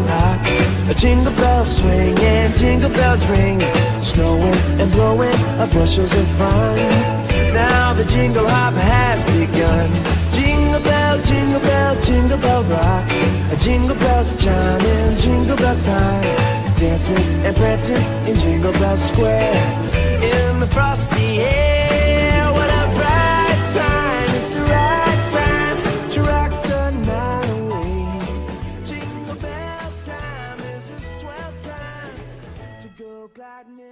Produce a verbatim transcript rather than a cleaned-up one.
will rock. A jingle bell swing and jingle bells ring. Snowing and blowing a bushels of fun. Now the jingle hop has begun. Jingle bell, jingle bell, jingle bell rock. A jingle bells chime in jingle bell time. Dancing and prancing in Jingle Bell Square. In the frosty air. Glad news.